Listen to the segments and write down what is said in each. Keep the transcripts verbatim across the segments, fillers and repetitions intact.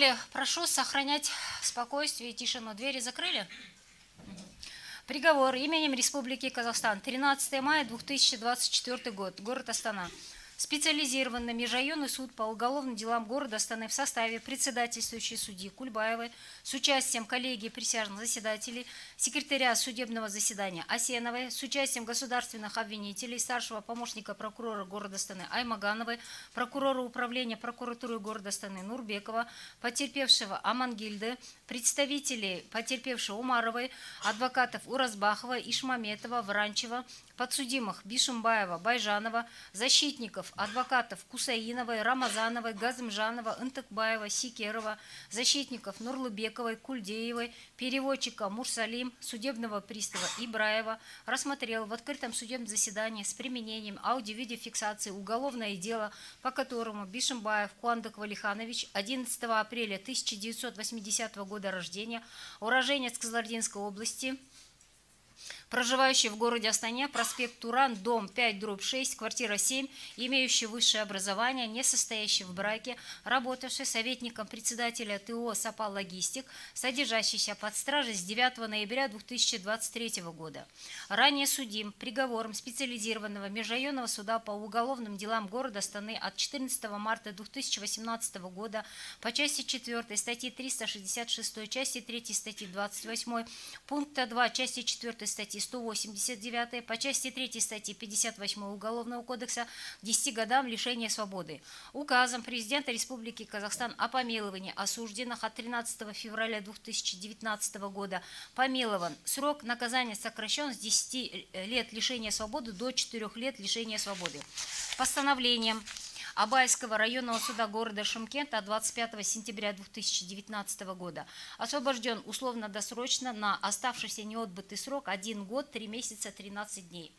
далее прошу сохранять спокойствие и тишину. Двери закрыли? Приговор именем Республики Казахстан. тринадцатое мая две тысячи двадцать четвёртый год. Город Астана. Специализированный межрайонный суд по уголовным делам города Астаны в составе председательствующей судьи Кульбаевой с участием коллегии присяжных заседателей, секретаря судебного заседания Осеновой, с участием государственных обвинителей, старшего помощника прокурора города Астаны Аймагановой, прокурора управления прокуратуры города Астаны Нурбекова, потерпевшего Амангельды, представителей потерпевшего Умаровой, адвокатов Уразбахова, Ишмаметова, Вранчева, подсудимых Бишимбаева, Байжанова, защитников, адвокатов Кусаиновой, Рамазановой, Газымжанова, Интакбаева, Сикерова, защитников Нурлубековой, Кульдеевой, переводчика Мурсалим, судебного пристава Ибраева, рассмотрел в открытом судебном заседании с применением аудио-видеофиксации уголовное дело, по которому Бишимбаев Куандык Валиханович, одиннадцатого апреля тысяча девятьсот восьмидесятого года, года рождения, уроженец Казлардинской области, проживающий в городе Астане, проспект Туран, дом пять дробь шесть, квартира семь, имеющий высшее образование, не состоящий в браке, работавший советником председателя ТО САПА Логистик, содержащийся под стражей с девятого ноября две тысячи двадцать третьего года. Ранее судим приговором специализированного межрайонного суда по уголовным делам города Астаны от четырнадцатого марта две тысячи восемнадцатого года по части четвёртой статьи триста шестьдесят шесть, части третьей статьи двадцать восемь, пункта два, части четвёртой статьи сто восемьдесят девять, по части третьей статьи пятьдесят восемь Уголовного кодекса к десяти годам лишения свободы. Указом президента Республики Казахстан о помиловании осужденных от тринадцатого февраля две тысячи девятнадцатого года помилован. Срок наказания сокращен с десяти лет лишения свободы до четырёх лет лишения свободы. Постановлением Абайского районного суда города Шымкента от двадцать пятого сентября две тысячи девятнадцатого года освобожден условно-досрочно на оставшийся неотбытый срок один год, три месяца, тринадцать дней.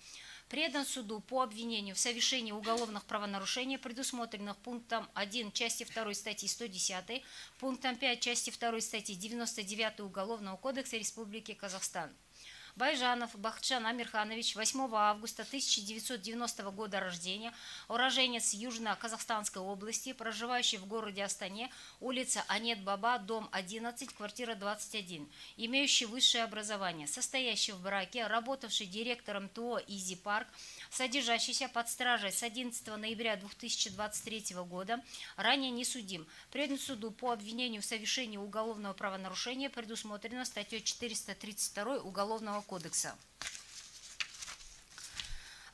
Предан суду по обвинению в совершении уголовных правонарушений, предусмотренных пунктом один части второй статьи сто десять, пунктом пять части второй статьи девяносто девять Уголовного кодекса Республики Казахстан. Байжанов Бахчан Амирханович, восьмого августа тысяча девятьсот девяностого года рождения, уроженец Южно-Казахстанской области, проживающий в городе Астане, улица Анет-Баба, дом одиннадцать, квартира двадцать один, имеющий высшее образование, состоящий в браке, работавший директором ТО «Изи Парк», содержащийся под стражей с одиннадцатого ноября две тысячи двадцать третьего года, ранее не судим, предан суду по обвинению в совершении уголовного правонарушения, предусмотрено статьей четыреста тридцать два Уголовного кодекса.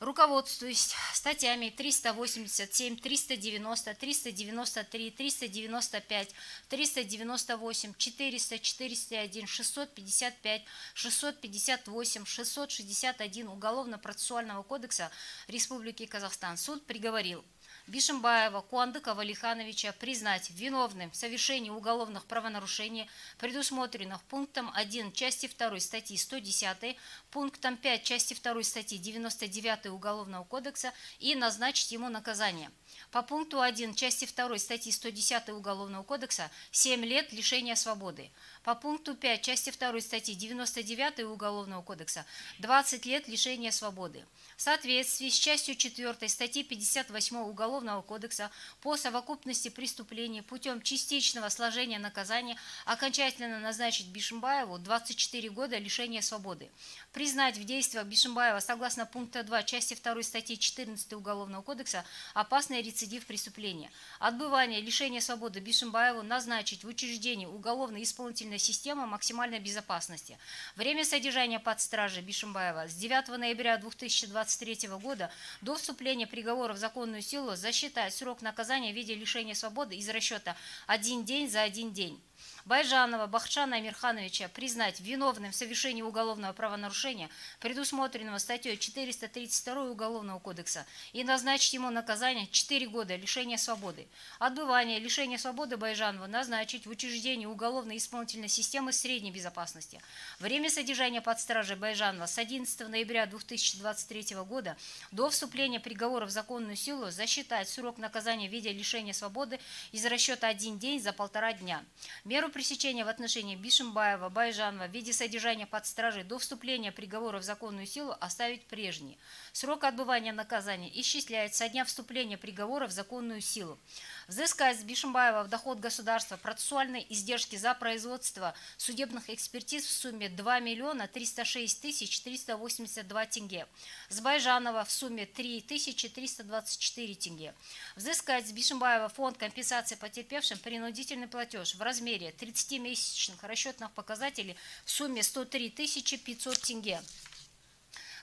Руководствуясь статьями триста восемьдесят семь, триста девяносто, триста девяносто три, триста девяносто пять, триста девяносто восемь, четыреста, четыреста один, шестьсот пятьдесят пять, шестьсот пятьдесят восемь, шестьсот шестьдесят один Уголовно-процессуального кодекса Республики Казахстан суд приговорил Бишимбаева Куандыка Валихановича признать виновным в совершении уголовных правонарушений, предусмотренных пунктом один части второй статьи сто десять, пунктом пять части второй статьи девяносто девять Уголовного кодекса и назначить ему наказание. По пункту один части второй статьи сто десять Уголовного кодекса семь лет лишения свободы. По пункту пять части второй статьи девяносто девять Уголовного кодекса двадцать лет лишения свободы. В соответствии с частью четвёртой статьи пятьдесят восемь Уголовного кодекса по совокупности преступлений путем частичного сложения наказания окончательно назначить Бишимбаеву двадцать четыре года лишения свободы. Признать в действиях Бишимбаева согласно пункта два части второй статьи четырнадцать Уголовного кодекса опасный рецидив преступления. Отбывание лишения свободы Бишимбаеву назначить в учреждении уголовно-исполнительной системы максимальной безопасности. Время содержания под стражей Бишимбаева с девятого ноября две тысячи двадцать третьего года до вступления приговора в законную силу за засчитать срок наказания в виде лишения свободы из расчета «один день за один день». Байжанова Бахчана Амирхановича признать виновным в совершении уголовного правонарушения, предусмотренного статьей четыреста тридцать два Уголовного кодекса, и назначить ему наказание четыре года лишения свободы. Отбывание лишения свободы Байжанова назначить в учреждении уголовно-исполнительной системы средней безопасности. Время содержания под стражей Байжанова с одиннадцатого ноября две тысячи двадцать третьего года до вступления приговора в законную силу засчитать срок наказания в виде лишения свободы из расчета «один день за полтора дня». Меру пресечения в отношении Бишимбаева, Байжанова в виде содержания под стражей до вступления приговора в законную силу оставить прежний. Срок отбывания наказания исчисляется со дня вступления приговора приговора в законную силу. Взыская с Бишимбаева в доход государства процессуальные издержки за производство судебных экспертиз в сумме два миллиона триста шесть тысяч триста восемьдесят два тенге. С Байжанова в сумме три тысячи триста двадцать четыре тенге. Взыскает с Бишимбаева фонд компенсации потерпевшим принудительный платеж в размере тридцатимесячных расчетных показателей в сумме сто три тысячи пятьсот тенге.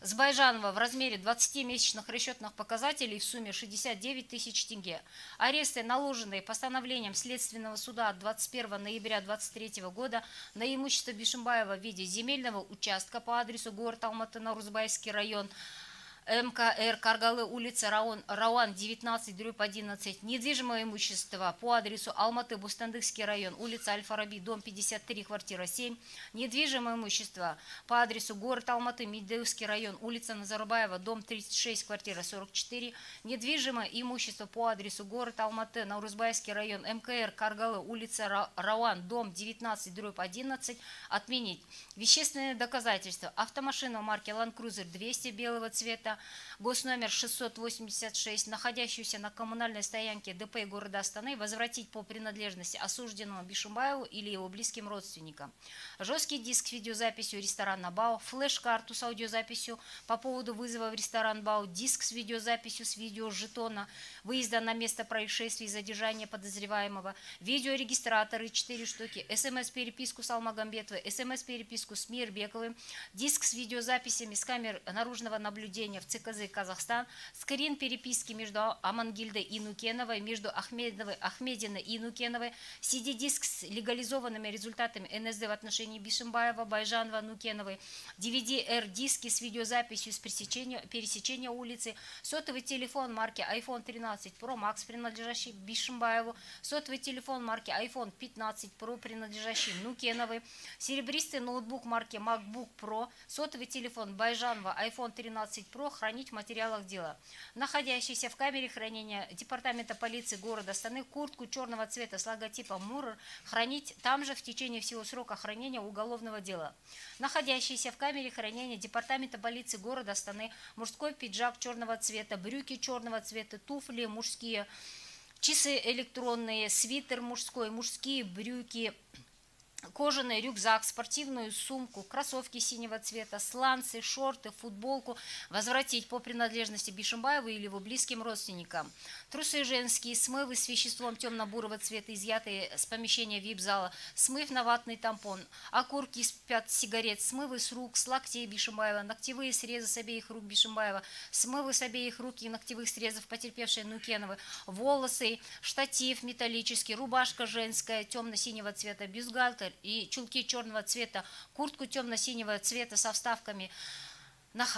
С Байжанова в размере двадцатимесячных расчетных показателей в сумме шестьдесят девять тысяч тенге. Аресты, наложенные постановлением Следственного суда от двадцать первого ноября две тысячи двадцать третьего года на имущество Бишимбаева в виде земельного участка по адресу город Алматы, Нурбекский район, МКР, Каргалы, улица Рауан, Рауан девятнадцать, дробь одиннадцать, недвижимое имущество по адресу Алматы, Бустандыкский район, улица Аль-Фараби, дом пятьдесят три, квартира семь, недвижимое имущество по адресу город Алматы, Медеевский район, улица Назарбаева, дом тридцать шесть, квартира сорок четыре, недвижимое имущество по адресу город Алматы, Наурызбайский район, МКР, Каргалы, улица Рауан, дом девятнадцать, дробь одиннадцать, отменить. Вещественные доказательства: автомашина марки Land Cruiser двести белого цвета, госномер шестьсот восемьдесят шесть, находящуюся на коммунальной стоянке ДП города Астаны, возвратить по принадлежности осужденному Бишимбаеву или его близким родственникам. Жесткий диск с видеозаписью ресторана БАУ, флеш-карту с аудиозаписью по поводу вызова в ресторан БАУ, диск с видеозаписью с видеожетона выезда на место происшествия и задержания подозреваемого, видеорегистраторы четыре штуки, смс-переписку с Алмагамбетовым, смс-переписку с Мирбековым, диск с видеозаписями с камер наружного наблюдения в ЦКЗ Казахстан, скрин переписки между Амангельдой и Нукеновой, между Ахмедовой, Ахмединой и Нукеновой, си ди-диск с легализованными результатами эн эс дэ в отношении Бишимбаева, Байжанова, Нукеновой, ди ви ди-эр диски с видеозаписью с пересечения, пересечения улицы, сотовый телефон марки iPhone тринадцать Pro Max, принадлежащий Бишимбаеву, сотовый телефон марки iPhone пятнадцать Pro, принадлежащий Нукеновой, серебристый ноутбук марки MacBook Pro, сотовый телефон Байжанова, iPhone тринадцать Pro, хранить в материалах дела. Находящийся в камере хранения департамента полиции города Астаны куртку черного цвета с логотипом Мурр хранить там же в течение всего срока хранения уголовного дела. Находящийся в камере хранения департамента полиции города Астаны мужской пиджак черного цвета, брюки черного цвета, туфли мужские, часы электронные, свитер мужской, мужские брюки, кожаный рюкзак, спортивную сумку, кроссовки синего цвета, сланцы, шорты, футболку возвратить по принадлежности Бишимбаеву или его близким родственникам. Трусы женские, смывы с веществом темно-бурого цвета, изъятые с помещения вип-зала, смыв на ватный тампон, окурки из пят сигарет, смывы с рук, с локтей Бишимбаева, ногтевые срезы с обеих рук Бишимбаева, смывы с обеих рук и ногтевых срезов потерпевшей Нукеновой, волосы, штатив металлический, рубашка женская темно-синего цвета, бюстгальтер и чулки черного цвета, куртку темно-синего цвета со вставками,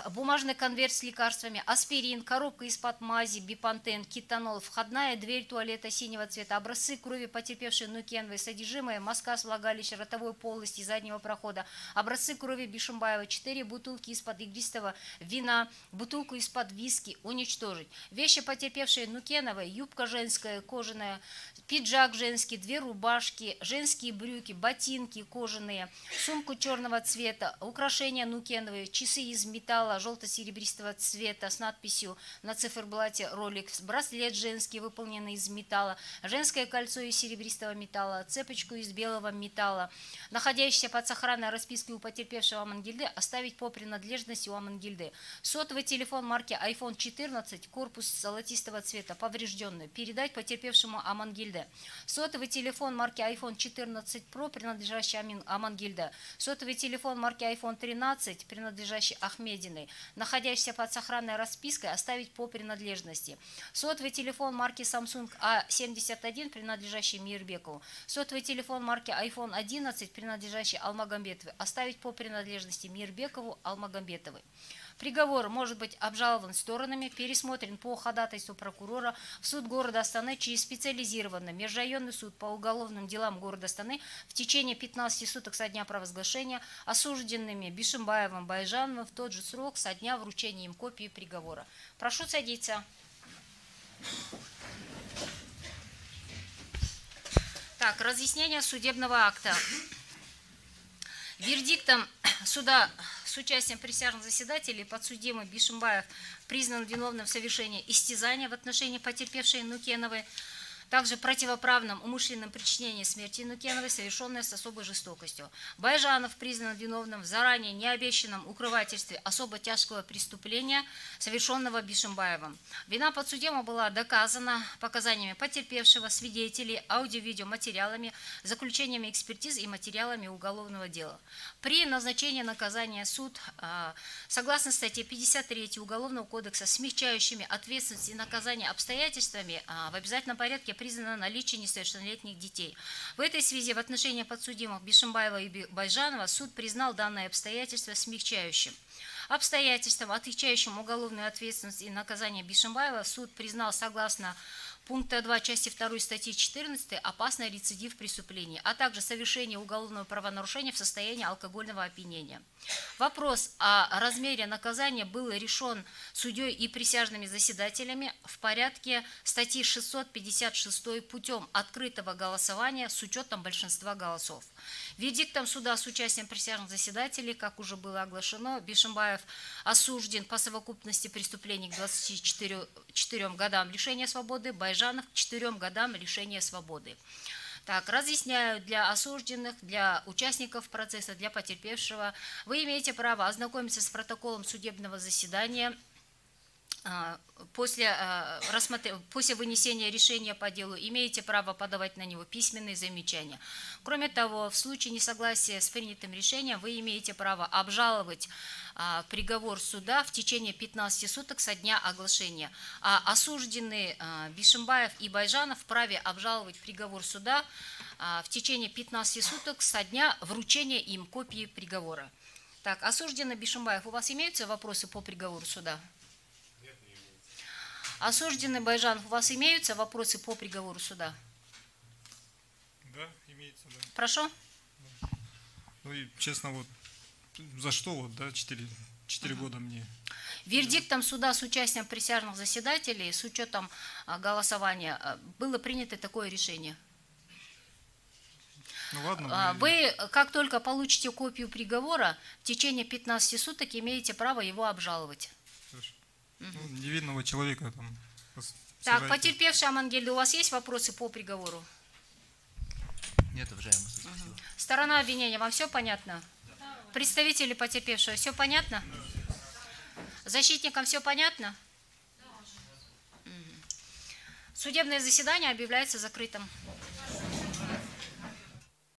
бумажный конверт с лекарствами, аспирин, коробка из-под мази, бипантен, кетанол, входная дверь туалета синего цвета, образцы крови потерпевшей Нукеновой, содержимое, маска с влагалища, ротовой полости, заднего прохода, образцы крови Бишимбаева, четыре бутылки из-под игристого вина, бутылку из-под виски, уничтожить. Вещи потерпевшей Нукеновой: юбка женская, кожаная, пиджак женский, две рубашки, женские брюки, ботинки кожаные, сумку черного цвета, украшения Нукеновой, часы из металла, желто-серебристого цвета с надписью на циферблате Rolex, браслет женский, выполненный из металла, женское кольцо из серебристого металла, цепочку из белого металла. Находящиеся под сохранной распиской у потерпевшего Амангельды оставить по принадлежности у Амангельды. Сотовый телефон марки iPhone четырнадцать, корпус золотистого цвета, поврежденный, передать потерпевшему Амангельды. Сотовый телефон марки iPhone четырнадцать Pro, принадлежащий Амангельды. Сотовый телефон марки iPhone тринадцать, принадлежащий Ахмед, находящийся под сохранной распиской, оставить по принадлежности. Сотовый телефон марки Samsung А семьдесят один, принадлежащий Мирбекову. Сотовый телефон марки iPhone одиннадцать, принадлежащий Алмагамбетовой, оставить по принадлежности Мирбекову, Алмагамбетовой. Приговор может быть обжалован сторонами, пересмотрен по ходатайству прокурора в суд города Астаны через специализированный межрайонный суд по уголовным делам города Астаны в течение пятнадцати суток со дня провозглашения осужденными Бишимбаевым, Байжановым в тот же срок со дня вручения им копии приговора. Прошу садиться. Так, разъяснение судебного акта. Вердиктом суда с участием присяжных заседателей подсудимый Бишимбаев признан виновным в совершении истязания в отношении потерпевшей Нукеновой, также противоправном умышленном причинении смерти Нукеновой, совершенной с особой жестокостью. Байжанов признан виновным в заранее необещанном укрывательстве особо тяжкого преступления, совершенного Бишимбаевым. Вина подсудимого была доказана показаниями потерпевшего, свидетелей, аудио-видеоматериалами, заключениями экспертиз и материалами уголовного дела. При назначении наказания суд, согласно статье пятьдесят три Уголовного кодекса, смягчающими ответственность и наказание обстоятельствами, в обязательном порядке признано наличие несовершеннолетних детей. В этой связи в отношении подсудимых Бишимбаева и Байжанова суд признал данное обстоятельство смягчающим. Обстоятельством, отвечающим уголовную ответственность и наказание Бишимбаева, суд признал согласно пункта два части второй статьи четырнадцать «Опасный рецидив преступлений», а также совершение уголовного правонарушения в состоянии алкогольного опьянения. Вопрос о размере наказания был решен судьей и присяжными заседателями в порядке статьи шестьсот пятьдесят шесть путем открытого голосования с учетом большинства голосов. Вердиктом суда с участием присяжных заседателей, как уже было оглашено, Бишимбаев осужден по совокупности преступлений к двадцати четырем годам лишения свободы, Байжанов к четырем годам лишения свободы. Так, разъясняю для осужденных, для участников процесса, для потерпевшего. Вы имеете право ознакомиться с протоколом судебного заседания после, рассмотр... после вынесения решения по делу. Имеете право подавать на него письменные замечания. Кроме того, в случае несогласия с принятым решением вы имеете право обжаловать приговор суда в течение пятнадцати суток со дня оглашения. А осужденные Бишимбаев и Байжанов вправе обжаловать приговор суда в течение пятнадцати суток со дня вручения им копии приговора. Так, осужденный Бишимбаев, у вас имеются вопросы по приговору суда? Осужденный Байжанов, у вас имеются вопросы по приговору суда? Да, имеются, да. Прошу. Да. Ну и, честно, вот за что вот, да, четыре, четыре угу. года мне. Вердиктом суда с участием присяжных заседателей, с учетом голосования, было принято такое решение. Ну, ладно, мы... Вы, как только получите копию приговора, в течение пятнадцати суток имеете право его обжаловать. Ну, невинного человека там. Так, потерпевший Амангельды, у вас есть вопросы по приговору? Нет, уважаемый суд. Угу. Сторона обвинения, вам все понятно? Да. Представители потерпевшего, все понятно? Да. Защитникам все понятно? Да. Угу. Судебное заседание объявляется закрытым.